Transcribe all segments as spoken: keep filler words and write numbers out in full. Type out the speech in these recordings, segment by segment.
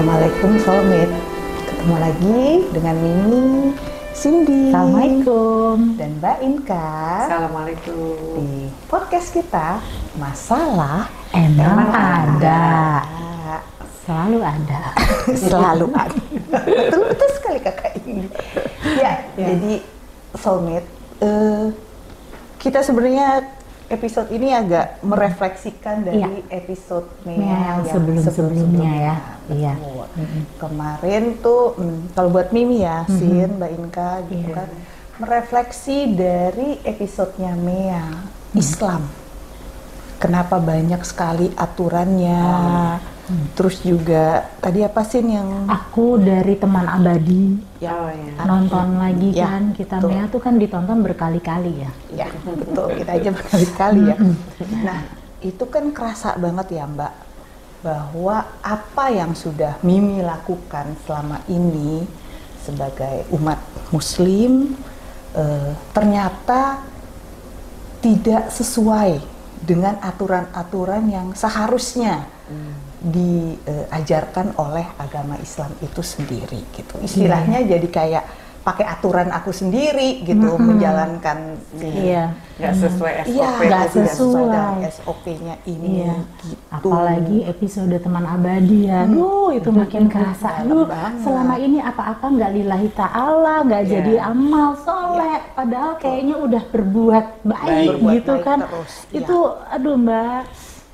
Assalamualaikum soulmate. Ketemu lagi dengan Mimi, Cindy. Assalamualaikum. Dan Mbak Inca. Assalamualaikum. Di podcast kita, Masalah Emang Ada. Selalu ada. Selalu ada. Betul, betul sekali kakak ini. Ya, ya. Jadi soulmate, uh, kita sebenarnya episode ini agak merefleksikan dari ya. episode M E A yang sebelum-sebelumnya sebelum sebelumnya ya. Iya. Mm-hmm. Kemarin tuh, mm, kalau buat Mimi ya, mm-hmm. Sin, Mbak Inca gitu yeah. kan, merefleksi dari episodenya M E A, mm. Islam. Kenapa banyak sekali aturannya, mm. terus juga tadi apa sih yang... Aku dari teman abadi, ya, oh, ya. nonton ya. lagi ya, kan, kita betul. M E A tuh kan ditonton berkali-kali ya. Ya, betul, kita aja berkali-kali ya. Nah, itu kan kerasa banget ya Mbak, bahwa apa yang sudah Mimi lakukan selama ini sebagai umat muslim eh, ternyata tidak sesuai dengan aturan-aturan yang seharusnya hmm. diajarkan eh, oleh agama Islam itu sendiri gitu. Istilahnya yeah. jadi kayak pakai aturan aku sendiri gitu, mm-hmm. menjalankan iya nggak sesuai S O P, nggak sesuai S O P-nya ini iya. gitu. Apalagi episode teman abadi ya, aduh itu mm-hmm. makin kerasa. Aduh, selama ini apa-apa nggak lillahi ta'ala, nggak yeah. jadi amal soleh, yeah. padahal kayaknya udah berbuat baik, baik gitu baik kan terus, itu ya. Aduh Mbak,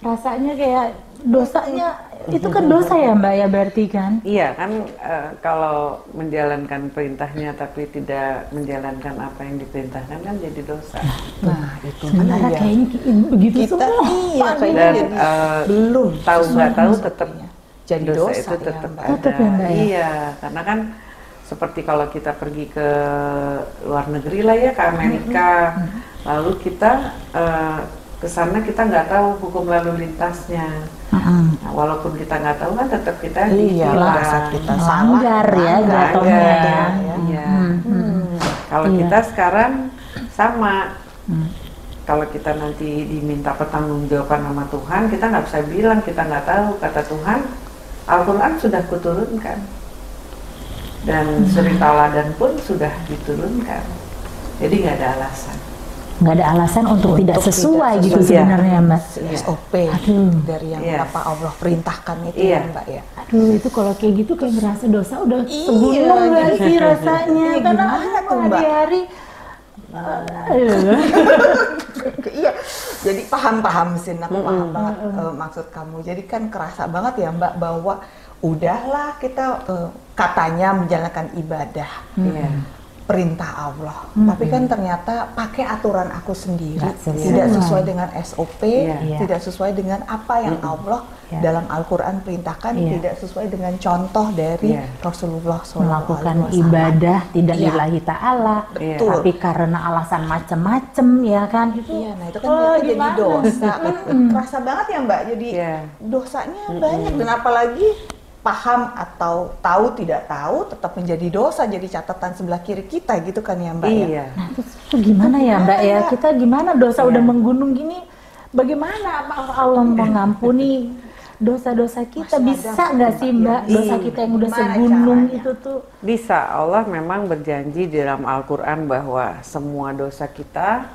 rasanya kayak dosanya itu kan dosa ya Mbak ya berarti kan? Iya kan, e, kalau menjalankan perintahnya tapi tidak menjalankan apa yang diperintahkan kan jadi dosa. Nah itu sementara iya. kayaknya begitu kita, semua iya, dan e, belum tahu nggak tahu tetap jadi dosa, dosa itu tetap ya, ada. Ya, Mbak, ya? Iya karena kan seperti kalau kita pergi ke luar negeri lah ya, ke Amerika, lalu kita e, kesana kita nggak tahu hukum lalu lintasnya. Mm-hmm. Nah, walaupun kita nggak tahu kan tetap kita dilarang, kita sanggar ya, jatuhnya ya. Iya. Kalau kita sekarang sama, mm. kalau kita nanti diminta pertanggungjawaban sama Tuhan, kita nggak bisa bilang kita nggak tahu. Kata Tuhan, Al-Quran sudah kuturunkan dan mm. suri taladan pun sudah diturunkan. Jadi nggak ada alasan. Nggak ada alasan untuk, untuk tidak sesuai tidak gitu sebenarnya Mbak. S O P aduh. Dari yang yes. apa Allah perintahkan itu yeah. ya Mbak ya. Aduh itu kalau kayak gitu kayak merasa dosa udah sebulan lagi rasanya. Ya, karena hari-hari iya jadi paham-paham sih, aku paham banget uh, maksud kamu. Jadi kan kerasa banget ya Mbak bahwa udahlah kita uh, katanya menjalankan ibadah. Yeah. Perintah Allah, hmm. tapi kan ternyata pakai aturan aku sendiri, sesuai. tidak sesuai dengan S O P, yeah. Yeah. tidak sesuai dengan apa yang mm-hmm. Allah yeah. dalam Al-Quran perintahkan, yeah. tidak sesuai dengan contoh dari yeah. Rasulullah shallallahu alaihi wasallam. Melakukan ibadah tidak yeah. lillahi ta'ala, yeah. tapi karena alasan macem-macem ya kan? Iya, yeah, nah itu kan oh, jadi gimana? Dosa, kan kerasa banget ya Mbak, jadi yeah. dosanya mm-hmm. banyak dan apalagi paham atau tahu tidak tahu tetap menjadi dosa, jadi catatan sebelah kiri kita gitu kan ya Mbak iya. ya. Nah terus itu gimana ya Mbak ya, kita gimana dosa ya. Udah menggunung gini, bagaimana Allah mengampuni dosa-dosa kita? Mas bisa nggak sih Mbak iya. dosa kita yang udah segunung caranya? Itu tuh bisa. Allah memang berjanji di dalam Al-Quran bahwa semua dosa kita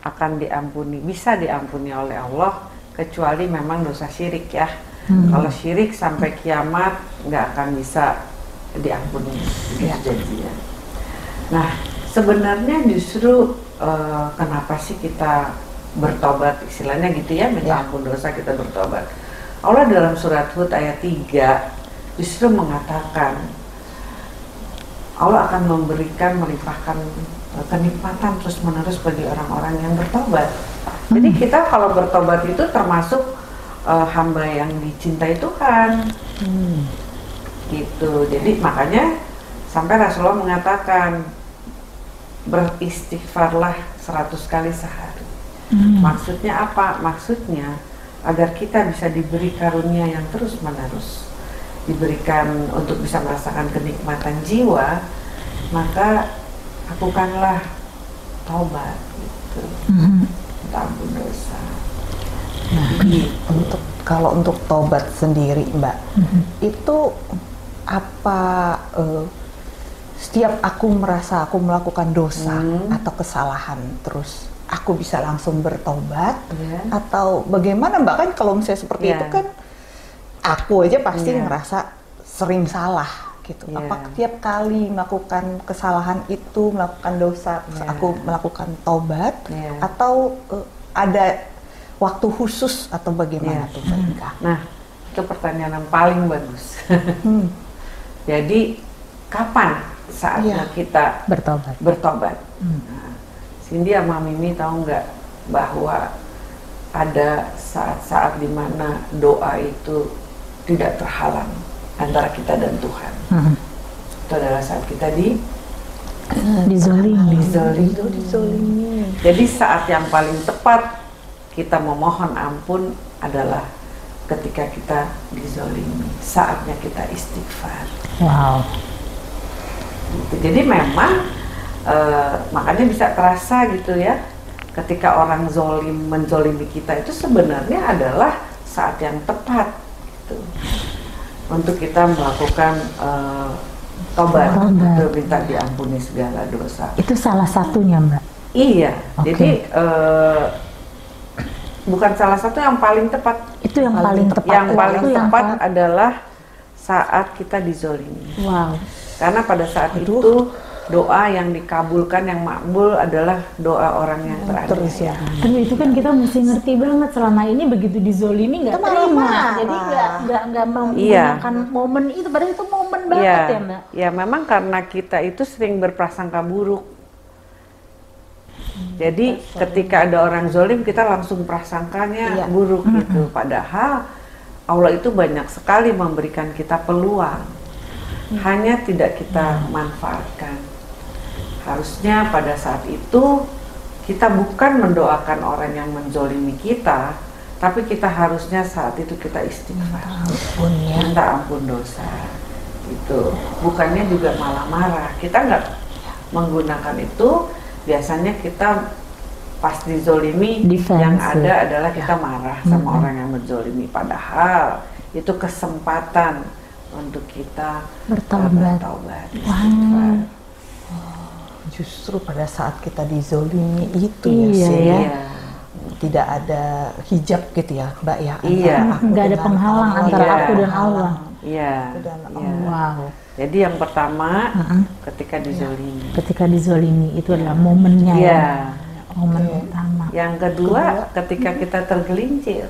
akan diampuni, bisa diampuni oleh Allah kecuali memang dosa syirik ya. Hmm. Kalau syirik sampai kiamat nggak akan bisa diampuni ya. Janjinya. Nah sebenarnya justru uh, kenapa sih kita bertobat, istilahnya gitu ya, minta ya. ampun dosa kita bertobat. Allah dalam surat Hud ayat tiga justru mengatakan Allah akan memberikan, melimpahkan kenikmatan terus menerus bagi orang-orang yang bertobat. Hmm. Jadi kita kalau bertobat itu termasuk Uh, hamba yang dicintai Tuhan, hmm. gitu. Jadi makanya sampai Rasulullah mengatakan beristighfarlah seratus kali sehari. Hmm. Maksudnya apa? Maksudnya agar kita bisa diberi karunia yang terus menerus, diberikan untuk bisa merasakan kenikmatan jiwa, maka lakukanlah taubat, gitu. Hmm. Ampun dosa. Nah, untuk kalau untuk tobat sendiri Mbak, mm-hmm. itu apa uh, setiap aku merasa aku melakukan dosa hmm. atau kesalahan, terus aku bisa langsung bertobat, yeah. atau bagaimana? Mbak, kan kalau misalnya seperti yeah. itu kan aku aja pasti yeah. ngerasa sering salah gitu. Yeah. Apa tiap kali melakukan kesalahan itu, melakukan dosa, yeah. aku melakukan tobat, yeah. atau uh, ada waktu khusus atau bagaimana yeah. tuh Mbak Inca? Nah, itu pertanyaan yang paling bagus. hmm. Jadi kapan saatnya yeah. kita bertobat? Bertobat. Hmm. Nah, Cindy sama Mimi tahu nggak bahwa ada saat-saat dimana doa itu tidak terhalang antara kita dan Tuhan. Hmm. Itu adalah saat kita di dizolimi. Dizolimi. Jadi saat yang paling tepat kita memohon ampun adalah ketika kita dizolimi. Saatnya kita istighfar. Wow. Gitu. Jadi memang Uh, makanya bisa terasa gitu ya, ketika orang zolim menzolimi kita itu sebenarnya adalah saat yang tepat gitu, untuk kita melakukan uh, tobat, untuk minta diampuni segala dosa. Itu salah satunya Mbak? Iya, okay. Jadi uh, bukan salah satu yang paling tepat. Itu yang paling, paling tepat. Yang paling itu tepat yang adalah saat kita dizolimi. Wow. Karena pada saat Aduh. itu doa yang dikabulkan, yang makbul adalah doa orang yang teradil. Terus ya. Aduh, itu kan kita mesti ngerti banget, selama ini begitu dizolimi nggak terima, jadi nggak nggak nggak menggunakan iya. momen itu, padahal itu momen banget ya, ya Mbak. Ya memang karena kita itu sering berprasangka buruk. Hmm, jadi sorry. ketika ada orang zolim kita langsung prasangkanya iya. buruk gitu. Padahal Allah itu banyak sekali memberikan kita peluang, hmm. hanya tidak kita hmm. manfaatkan. Harusnya pada saat itu kita bukan mendoakan orang yang menzolimi kita, tapi kita harusnya saat itu kita istighfar, minta ampun dosa. Itu bukannya juga malah marah. Kita nggak menggunakan itu. Biasanya kita pas dizolimi Defensive. yang ada adalah kita marah hmm. sama orang yang menzolimi. Padahal itu kesempatan untuk kita bertobat. bertobat wow. Justru pada saat kita dizolimi itu iya, ya, ya. tidak ada hijab gitu ya Mbak ya, iya. nggak ada penghalang Allah. antara iya. aku dan Allah. Iya. Aku dan Allah. Iya. Wow. Jadi yang pertama uh-huh. ketika dizolimi. Ketika dizolimi itu adalah momennya iya. ya. Momen okay. utama. Yang kedua, kedua. ketika hmm. kita tergelincir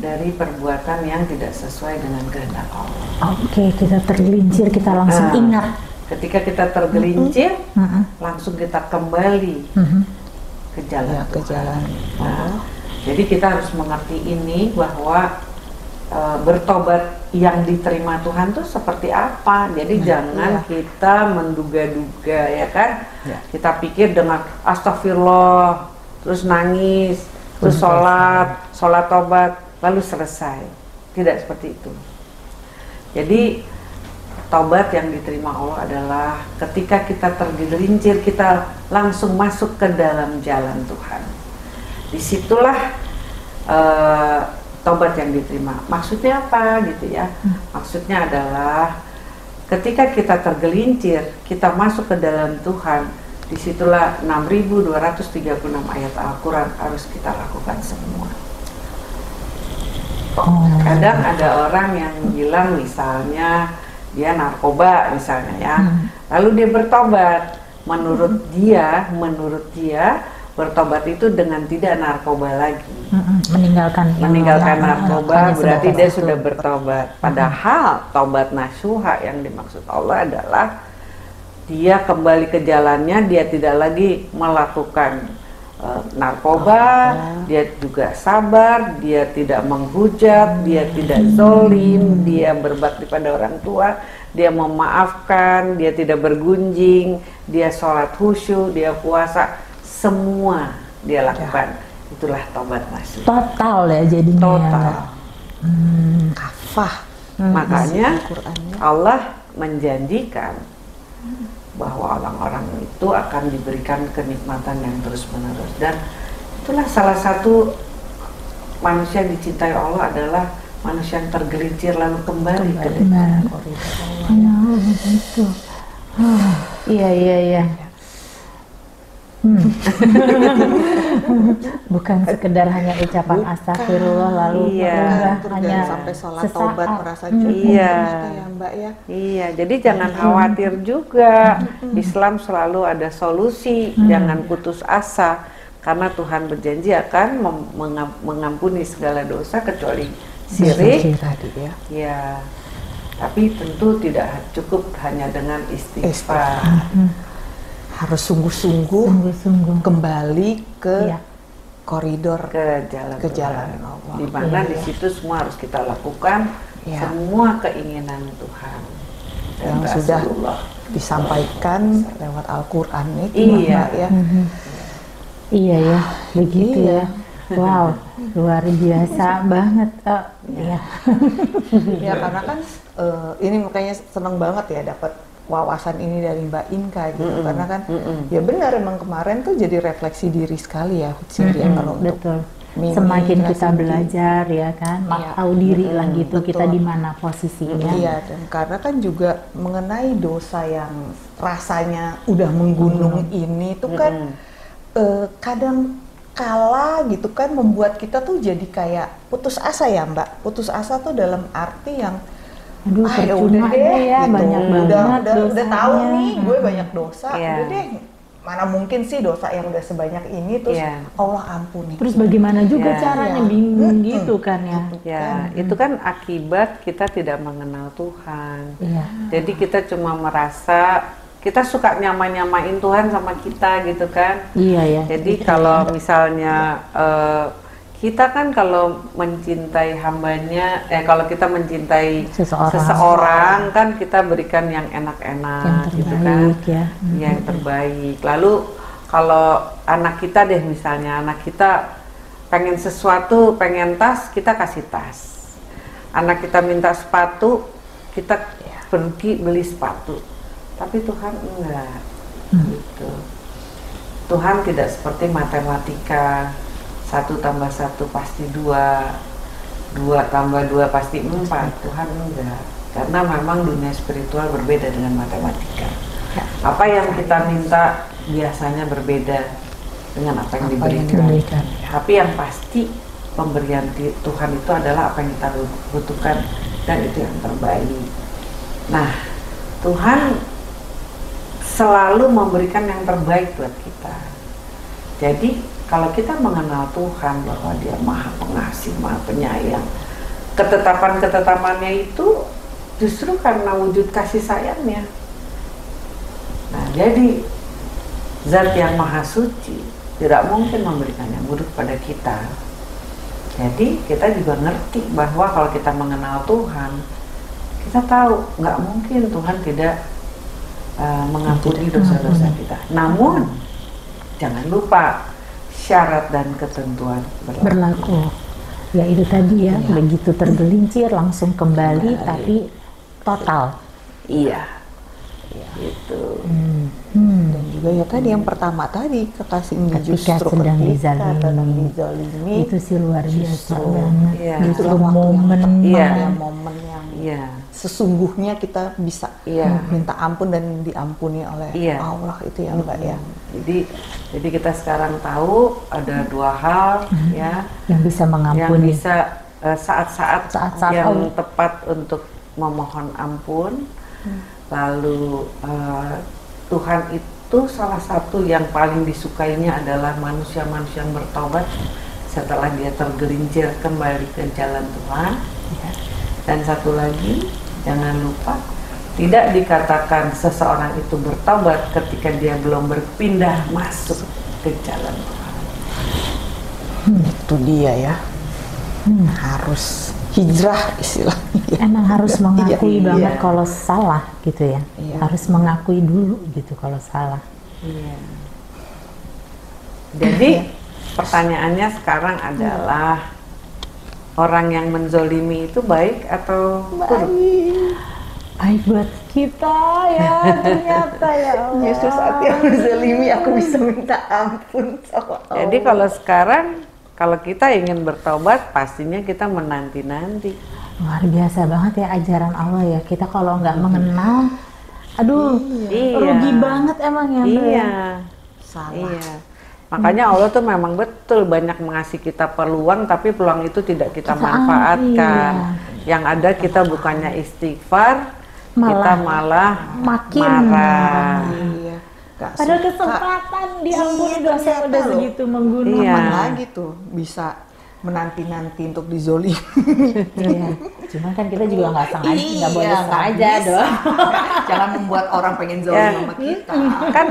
dari perbuatan yang tidak sesuai dengan kehendak Allah. Oke, okay, kita tergelincir, kita langsung nah, ingat. Ketika kita tergelincir, mm-hmm. langsung kita kembali mm-hmm. ke jalan. Ya, ke jalan. Nah, oh. Jadi kita harus mengerti ini bahwa e, bertobat yang diterima Tuhan tuh seperti apa. Jadi nah, jangan iya. kita menduga-duga ya kan. Ya. Kita pikir dengan astagfirullah, terus nangis, terus sholat. sholat tobat, lalu selesai. Tidak seperti itu. Jadi, tobat yang diterima Allah adalah ketika kita tergelincir, kita langsung masuk ke dalam jalan Tuhan. Disitulah uh, tobat yang diterima. Maksudnya apa gitu ya? Maksudnya adalah ketika kita tergelincir, kita masuk ke dalam Tuhan, disitulah enam ribu dua ratus tiga puluh enam ayat Al-Quran harus kita lakukan semua. Kadang ada orang yang bilang misalnya dia narkoba misalnya ya, hmm. lalu dia bertobat. Menurut dia, menurut dia bertobat itu dengan tidak narkoba lagi, meninggalkan meninggalkan narkoba, berarti dia sudah bertobat. Padahal tobat nasuha yang dimaksud Allah adalah dia kembali ke jalannya, dia tidak lagi melakukan narkoba, oh, dia juga sabar, dia tidak menghujat, dia tidak zolim, dia berbakti pada orang tua, dia memaafkan, dia tidak bergunjing, dia sholat khusyuk, dia puasa, semua dia lakukan. Itulah tobat nasuha. Total ya jadinya. Total. Ya, hmm, kafah. Hmm, Makanya Allah menjanjikan bahwa orang-orang itu akan diberikan kenikmatan yang terus-menerus, dan itulah salah satu manusia dicintai Allah adalah manusia yang tergelincir lalu kembali ke dalam koridor Allah. Begitu. Iya iya iya. Hmm. Bukan sekedar hanya ucapan astagfirullah lalu iya, hanya sampai sholat sesaat. Taubat merasa cukup iya. Ya, Mbak, ya. Iya, jadi jangan khawatir juga. Di Islam selalu ada solusi, hmm. jangan putus asa karena Tuhan berjanji akan mengampuni segala dosa kecuali syirik. Ya. Ya. Tapi tentu tidak cukup hanya dengan istighfar. istighfar. Hmm. Harus sungguh-sungguh kembali ke iya. koridor ke jalan, ke jalan Allah. Di mana iya. di situ semua harus kita lakukan iya. semua keinginan Tuhan yang sudah disampaikan lewat Al-Qur'an itu iya. ya. Mm-hmm. Iya ya, begitu iya. ya. Wow, luar biasa banget. Oh, iya. Ya karena kan uh, ini makanya seneng banget ya dapat wawasan ini dari Mbak Inca gitu, mm-mm. karena kan mm-mm. ya benar emang kemarin tuh jadi refleksi diri sekali ya Cindy, mm-mm. kalau untuk betul. Mimi, semakin kita Cindy. Belajar ya kan, ya. Tahu diri mm-mm. lah gitu betul. Kita di mana posisinya. Iya, dan karena kan juga mengenai dosa yang rasanya udah menggunung mm-mm. ini tuh kan mm-mm. eh, kadang kala gitu kan membuat kita tuh jadi kayak putus asa ya Mbak, putus asa tuh dalam arti yang aduh, ah, ya udah deh, ya, gitu. banyak udah, banget udah, udah tahu nih, gue banyak dosa, yeah. udah deh, mana mungkin sih dosa yang udah sebanyak ini, terus yeah. Allah ampuni. Terus bagaimana juga yeah. caranya yeah. bingung mm-hmm. gitu kan ya? Gitu ya, kan. Mm-hmm. Itu kan akibat kita tidak mengenal Tuhan. Yeah. Jadi kita cuma merasa kita suka nyama-nyamain Tuhan sama kita gitu kan? Iya yeah, ya. Yeah. Jadi yeah. kalau misalnya yeah. uh, kita kan kalau mencintai hambanya, eh kalau kita mencintai seseorang, seseorang kan kita berikan yang enak-enak, yang terbaik, gitu kan, ya. yang terbaik. Lalu kalau anak kita deh misalnya, anak kita pengen sesuatu, pengen tas, kita kasih tas. Anak kita minta sepatu, kita pergi beli sepatu. Tapi Tuhan enggak, hmm. gitu. Tuhan tidak seperti matematika. Satu tambah satu pasti dua, dua tambah dua pasti empat. Tuhan enggak, karena memang dunia spiritual berbeda dengan matematika. Apa yang kita minta biasanya berbeda dengan apa yang diberikan. Tapi yang pasti pemberian Tuhan itu adalah apa yang kita butuhkan dan itu yang terbaik. Nah, Tuhan selalu memberikan yang terbaik buat kita. Jadi kalau kita mengenal Tuhan bahwa Dia Maha Pengasih, Maha Penyayang, ketetapan-ketetapannya itu justru karena wujud kasih sayangnya. Nah, jadi Zat yang Maha Suci tidak mungkin memberikan yang buruk pada kita. Jadi kita juga ngerti bahwa kalau kita mengenal Tuhan, kita tahu nggak mungkin Tuhan tidak uh, mengampuni dosa-dosa kita. Namun jangan lupa syarat dan ketentuan berlaku. berlaku. Ya itu tadi ya, ya. Begitu tergelincir langsung kembali, kembali. Tapi total. Iya. Ya. Itu. Hmm. Hmm. Dan juga ya tadi hmm. yang pertama tadi kekasihnya justru sedang dizalimi. Itu sih luar biasa banget. Ya. Itu momen ya. momen yang ya. sesungguhnya kita bisa ya. minta ampun dan diampuni oleh ya. Allah itu ya Mbak ya. Jadi jadi kita sekarang tahu ada dua hal hmm. ya yang bisa mengampuni, yang bisa uh, saat-saat, saat-saat yang Allah. tepat untuk memohon ampun. Hmm. Lalu uh, Tuhan itu salah satu yang paling disukainya adalah manusia-manusia yang bertobat setelah dia tergelincir kembali ke jalan Tuhan. Ya. Dan satu lagi, jangan lupa tidak dikatakan seseorang itu bertobat ketika dia belum berpindah masuk ke jalan Tuhan. Hmm, itu dia ya. Hmm. Harus hijrah istilahnya. Emang harus mengakui iya, banget iya. kalau salah gitu ya. Iya. Harus mengakui dulu gitu kalau salah. Iya. Jadi pertanyaannya sekarang adalah orang yang menzolimi itu baik atau buruk? Baik buat kita ya ternyata ya Allah. Yesus saat yang menzolimi aku bisa minta ampun sama Allah. Jadi kalau sekarang Kalau kita ingin bertobat, pastinya kita menanti-nanti. Luar biasa banget ya ajaran Allah ya. Kita kalau nggak hmm. mengenal, aduh, iya. rugi banget emang ya. Iya, salah. Iya. Makanya Allah tuh memang betul banyak mengasih kita peluang, tapi peluang itu tidak kita, kita manfaatkan. Iya. Yang ada kita bukannya istighfar, malah, kita malah makin marah. Iya. Padahal kesempatan diampuni dosa udah segitu menggunung. Iya. Lagi tuh bisa menanti-nanti untuk dizolimi. Iya. Cuman kan kita juga nggak sengaja, nggak iya, boleh sengaja dong. Jangan membuat orang pengen zolim ya. Sama kita. Kan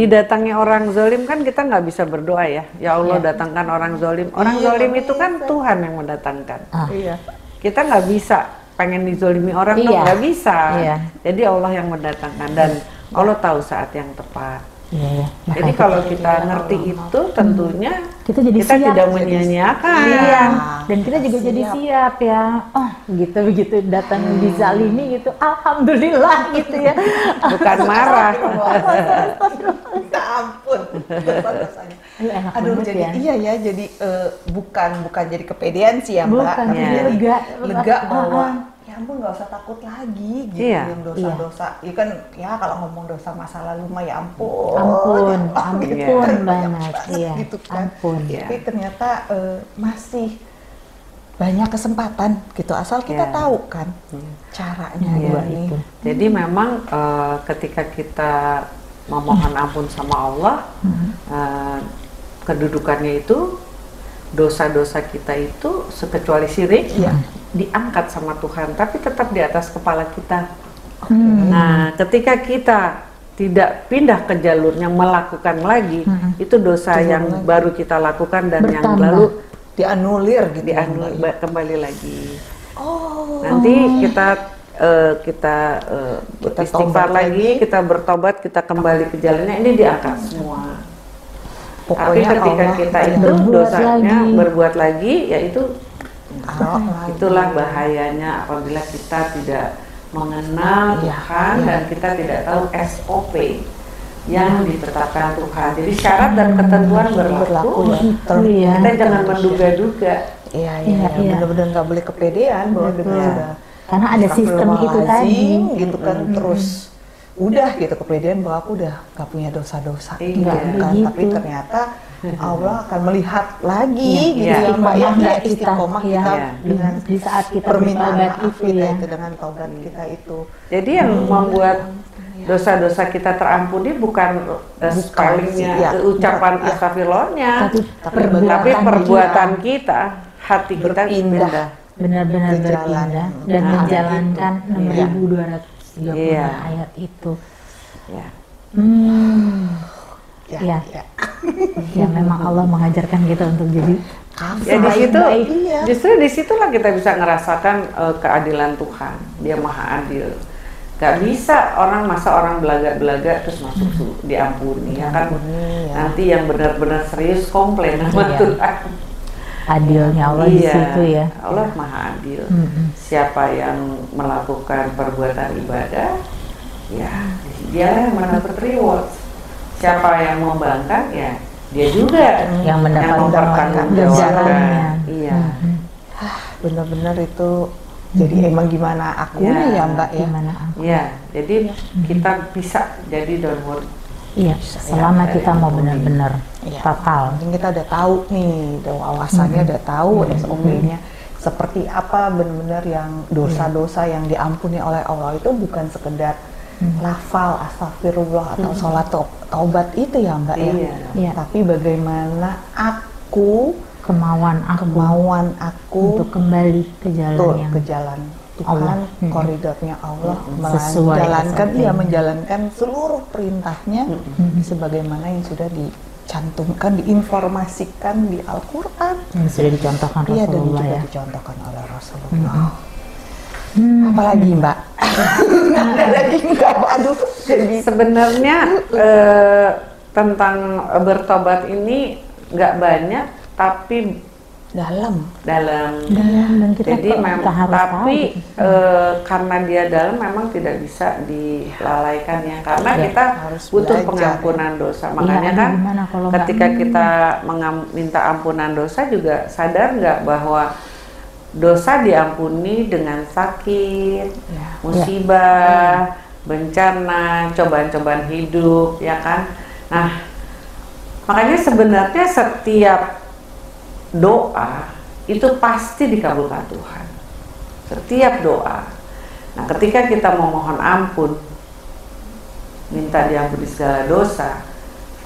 didatangi orang zolim kan kita nggak bisa berdoa ya. Ya Allah ya. Datangkan orang zolim. Orang iya, zolim itu kan bisa. Tuhan yang mendatangkan. Ah. Iya. Kita nggak bisa pengen dizolimi orang, iya. nggak bisa. Iya. Jadi Allah yang mendatangkan dan iya. Allah tahu saat yang tepat. Iya, ya. Jadi kalau kita iya, ngerti iya, itu tentunya hmm. kita, jadi kita siap, tidak menyanyiakan iya. dan kita juga siap. Jadi siap ya. Oh gitu begitu datang hmm. di zalimi gitu, alhamdulillah gitu ya. Bukan marah. Minta ampun. Aduh jadi ya. iya ya jadi uh, bukan bukan jadi kepedean sih ya Mbak. Bukan, ya. Lega lega bahwa. Ya ampun nggak usah takut lagi gitu iya, yang dosa-dosa iya. ya kan ya kalau ngomong dosa masa lalu mah ya ampun ampun ampun gitu, iya. banget iya. gitu kan ampun, tapi iya. ternyata uh, masih banyak kesempatan gitu asal kita iya. tahu kan iya. caranya iya, ini gitu. Jadi hmm. memang uh, ketika kita memohon ampun sama Allah hmm. uh, kedudukannya itu dosa-dosa kita itu sekecuali syirik iya. diangkat sama Tuhan, tapi tetap di atas kepala kita. Hmm. Nah, ketika kita tidak pindah ke jalurnya melakukan lagi, hmm. itu dosa Tuhan yang lagi. Baru kita lakukan dan bertambah. Yang lalu dianulir, gitu, dianulir kembali. kembali lagi. Oh. Nanti kita uh, kita, uh, kita istighfar lagi, kita bertobat, kita kembali ke jalannya. Ini diangkat semua. Pokoknya tapi ketika Allah kita itu dosanya lagi. berbuat lagi, yaitu Oh, itulah bahayanya apabila kita tidak mengenal ya, Tuhan ya. Dan kita tidak tahu S O P yang ditetapkan Tuhan. Jadi syarat dan ketentuan hmm, berlaku. berlaku ya. Kita jangan menduga-duga. Iya, iya. Ya. Benar-benar nggak boleh kepedean bahwa ya. kita sudah karena ada sistem itu tadi, gitu kan hmm. terus udah gitu kepedean bahwa aku udah nggak punya dosa-dosa. Iya. Bukan, gitu. Tapi ternyata Allah akan melihat lagi ya, gitu ya, Mbak ya, ya istiqomah kita, kita ya. dengan di saat kita permintaan maaf itu, ya. itu dengan taubat kita itu. Jadi yang hmm. membuat dosa-dosa kita terampuni bukan sekalinya ya, ucapan ya. astagfirullahnya, tapi, tapi, perbuatan tapi perbuatan kita, kita hati kita berpindah, benar-benar berpindah dan nah, menjalankan enam ribu dua ratus tiga puluh ya. ayat itu. Ya. Hmm. Ya, ya. Ya. ya memang Allah mengajarkan kita untuk jadi ya di situ iya. justru disitulah kita bisa ngerasakan uh, keadilan Tuhan. Dia maha adil. Gak bisa orang masa orang belaga-belaga terus masuk hmm. diampuni ya, ya kan ampuni, ya. Nanti yang benar-benar serius komplain sama ya. Tuhan. Adilnya Allah iya. di situ ya. Allah ya. Maha adil. Hmm. Siapa yang melakukan perbuatan ibadah ya dia yang mendapat reward. Siapa yang membangkang ya dia juga yang mendapatkan jalannya. Iya, benar-benar itu. Jadi emang gimana aku ya, ya Mbak ya. Gimana aku. Ya, jadi kita bisa jadi downward. Iya, selama ya, kita mau benar-benar ya. total. Mungkin kita udah tahu nih, wawasannya hmm. udah tahu, hmm. S O P-nya seperti apa benar-benar yang dosa-dosa yang diampuni oleh Allah itu bukan sekedar lafal astagfirullah atau sholat taubat itu ya Mbak iya. ya. Tapi bagaimana aku kemauan aku, kemauan aku untuk kembali ke jalan tuh, yang ke jalan Tuhan, hmm. koridornya Allah menjalankan dia ya, menjalankan seluruh perintahnya hmm. sebagaimana yang sudah dicantumkan, diinformasikan di Al-Qur'an yang sudah dicontohkan ya, Rasulullah dan ya. dicontohkan oleh Rasulullah. Hmm. Hmm. Apalagi Mbak? Aduh, jadi sebenarnya eh, tentang bertobat ini nggak banyak, tapi dalam, dalam, dalam dan kita jadi memang, tapi e, karena dia dalam memang tidak bisa dilalaikan ya, karena ya, kita butuh belajar. Pengampunan dosa, makanya ya, kan ketika enggak, kita minta ampunan dosa juga sadar nggak bahwa dosa diampuni dengan sakit, ya, musibah, ya, bencana, cobaan-cobaan hidup, ya kan? Nah, makanya sebenarnya setiap doa itu pasti dikabulkan Tuhan, setiap doa. Nah, ketika kita memohon ampun, minta diampuni segala dosa,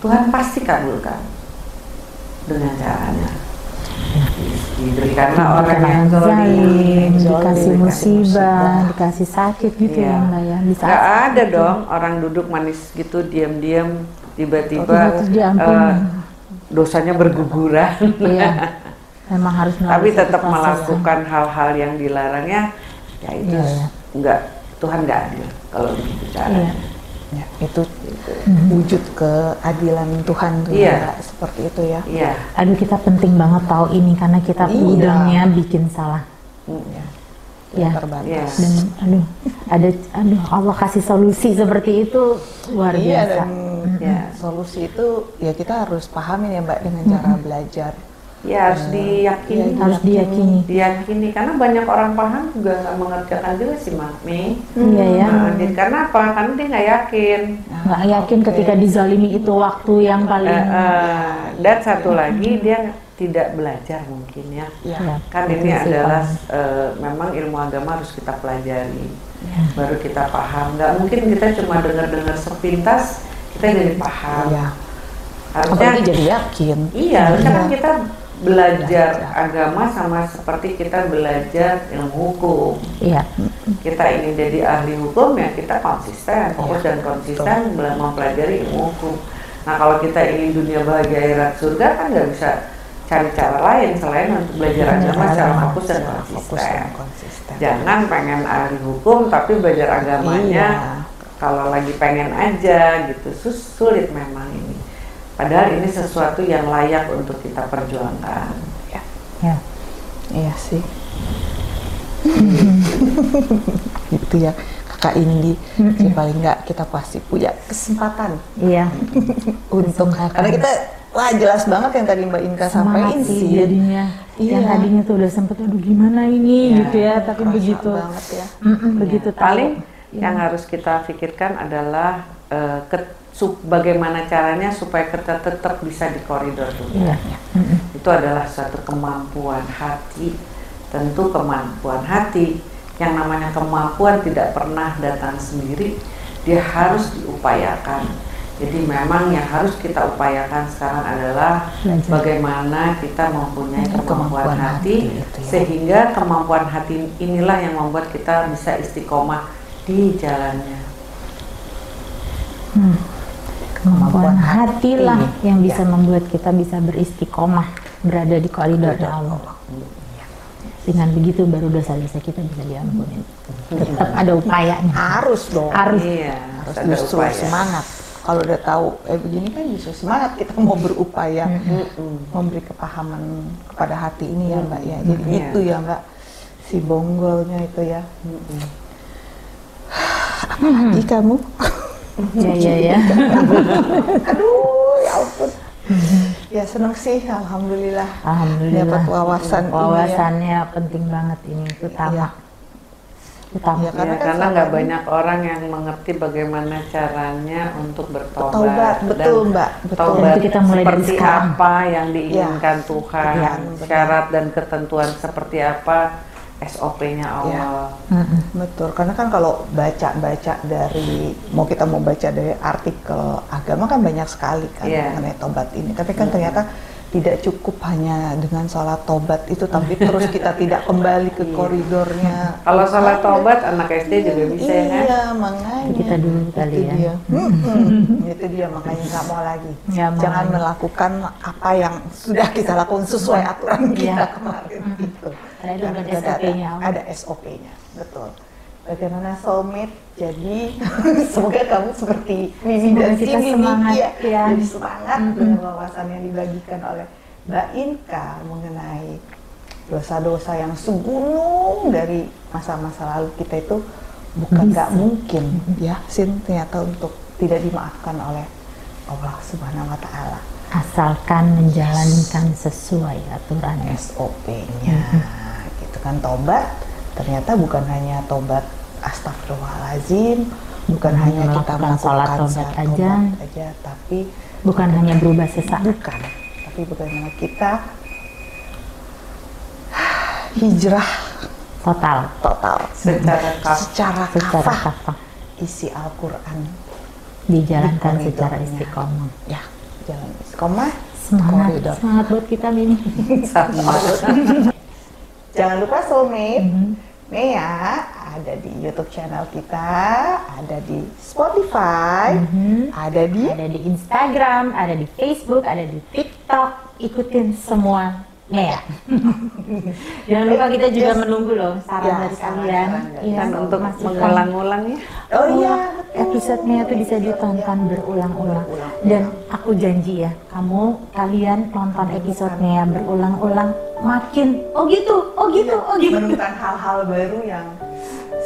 Tuhan pasti kabulkan dengan caranya. Diberikanlah orang yang zalim, dikasih musibah, dikasih sakit gitu ya, ya. Gak ada gitu dong orang duduk manis gitu diam-diam tiba-tiba dosanya berguguran, iya, memang harus tapi tetap melakukan hal-hal yang dilarangnya, ya itu iya, enggak, Tuhan nggak adil kalau begitu caranya. Iya. Ya, itu mm-hmm, wujud keadilan Tuhan tuh, iya, seperti itu ya. Iya. Aduh, kita penting banget tahu ini karena kita iya, udangnya bikin salah. Iya. Ya, terbatas. Dan aduh, ada, aduh, Allah kasih solusi seperti itu luar iya, biasa. Dan ya, solusi itu ya kita harus pahamin ya Mbak dengan cara belajar. Ya harus diyakini, ya, harus diyakini. Diyakini karena banyak orang paham juga nggak mengerjakan juga sih Mami. Iya ya. Nah, karena apa? Karena dia nggak yakin. Nggak yakin okay, ketika dizalimi itu waktu yang paling. Uh, uh, dan satu lagi dia tidak belajar mungkin ya. Ya, ya kan ini sih, adalah uh, memang ilmu agama harus kita pelajari, ya, baru kita paham. Nggak mungkin kita cuma dengar-dengar sepintas kita jadi paham, ya, harusnya jadi yakin. Iya, harusnya kan kita belajar ya, agama sama seperti kita belajar ilmu hukum. Iya. Kita ini jadi ahli hukum ya kita konsisten, fokus ya, dan konsisten betul, mempelajari ilmu hukum. Nah kalau kita ingin dunia bahagia akhirat surga kan nggak bisa cari cara lain selain untuk belajar ya, agama secara fokus dan konsisten. konsisten. Jangan pengen ahli hukum tapi belajar agamanya. Iya. Kalau lagi pengen aja gitu, sus, sulit memang ini. Padahal ini sesuatu yang layak untuk kita perjuangkan. Ya, ya, iya sih. Itu ya, Kakak Indi. Jadi paling nggak kita pasti punya kesempatan. Iya. Untuk karena kita, wah jelas banget yang tadi Mbak Inca sampaikan sih. Jadinya, iya, yang tadinya tuh udah sempet, aduh gimana ini ya, gitu ya. Tapi begitu, banget ya. Begitu ya, paling yang harus kita pikirkan adalah uh, ke, sub, bagaimana caranya supaya kita tetap bisa di koridor dunia. Ya. Itu adalah suatu kemampuan hati. Tentu kemampuan hati, yang namanya kemampuan tidak pernah datang sendiri, dia harus diupayakan. Jadi memang yang harus kita upayakan sekarang adalah belajar, bagaimana kita mempunyai kemampuan, kemampuan hati, hati itu, ya, sehingga kemampuan hati inilah yang membuat kita bisa istiqomah di jalannya. Hmm. Kemampuan hatilah ini yang bisa ya, membuat kita bisa beristiqomah berada di koridor Allah. Dengan begitu baru dosa-dosa kita bisa diampuni. Hmm. Tetap ada upayanya. Harus dong. Harus. Iya, harus justru upaya, semangat. Kalau udah tahu eh begini kan justru semangat kita mau berupaya hmm, memberi kepahaman kepada hati ini ya Mbak ya. Jadi hmm, itu ya Mbak si bonggolnya itu ya. Hmm. Apalagi hmm, kamu? Ya, ya, ya. Aduh, ya ampun. Ya senang sih, Alhamdulillah. Alhamdulillah. Dapat wawasan. Wawasannya ya, penting banget ini, utama. Ya. Utama. Ya, karena ya, kan karena nggak banyak orang yang mengerti bagaimana caranya untuk bertobat. Betul, Mbak. Betul. Itu kita mulai seperti apa yang diinginkan ya, Tuhan, ya, syarat dan ketentuan seperti apa. S O P-nya awal. Ya. Betul, karena kan kalau baca-baca dari, mau kita mau baca dari artikel agama kan banyak sekali kan yeah, mengenai tobat ini. Tapi kan mm, ternyata tidak cukup hanya dengan sholat tobat itu, tapi terus kita tidak kembali ke koridornya. Kalau sholat tobat anak S D juga bisa ya kan? Iya, makanya. Kita dulu kali ya. Dia. Hmm, hmm. Itu dia, makanya nggak mau lagi. Ya, jangan mau melakukan apa yang sudah kita lakukan sesuai aturan kita ya, kemarin itu. Ada, ada S O P-nya, betul. Bagaimana soulmate? Jadi semoga kamu seperti Mimi dan Cindy ya, ya, jadi semangat mm-hmm, dengan wawasan yang dibagikan oleh Mbak Inca mengenai dosa-dosa yang segunung dari masa-masa lalu kita itu bukan nggak mungkin ya, Sin, ternyata untuk tidak dimaafkan oleh Allah Subhanahu Wa Taala. Asalkan menjalankan sesuai aturan S O P-nya, mm-hmm. gitu kan. Tobat ternyata bukan hanya tobat astagfirullahalazim, bukan nah, hanya kita melakukan tobat aja, aja, tapi bukan hanya berubah sesaat, bukan, tapi bagaimana kita hijrah total, total secara secara kafah, isi Al-Quran dijalankan di secara istiqomah, ya. Jalan istiqomah, semangat, koridor. Semangat buat kita ini. Jangan lupa soulmate, mm-hmm. Mea ada di YouTube channel kita, ada di Spotify, mm-hmm. ada di ada di Instagram, ada di Facebook, ada di TikTok. Ikutin semua Mea. Jangan lupa kita juga yes. menunggu loh saran ya, dari kalian kan untuk mengulang-ulang ya. Oh iya, episode Mea itu bisa ditonton berulang-ulang, dan aku janji ya, kamu kalian tonton episode Mea berulang-ulang makin oh gitu, oh gitu, oh gitu. Menemukan hal-hal baru yang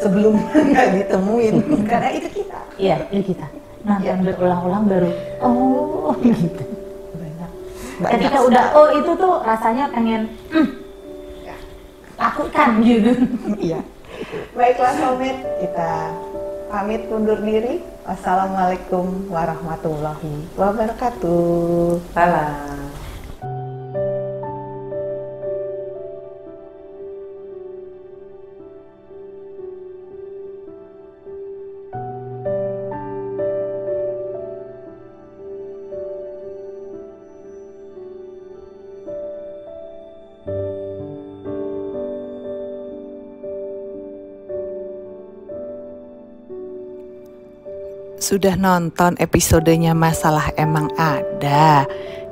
sebelumnya nggak ditemuin karena itu kita. Iya, itu kita. Nonton ya. berulang-ulang baru oh gitu. Banyak ketika sekali. Udah oh itu tuh rasanya pengen mm, ya. takutkan gitu. Iya. Baiklah soulmate, kita pamit undur diri. Wassalamualaikum warahmatullahi wabarakatuh. Salam. Sudah nonton episodenya Masalah Emang Ada?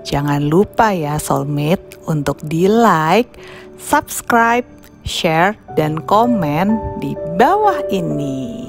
Jangan lupa ya soulmate untuk di like, subscribe, share, dan komen di bawah ini.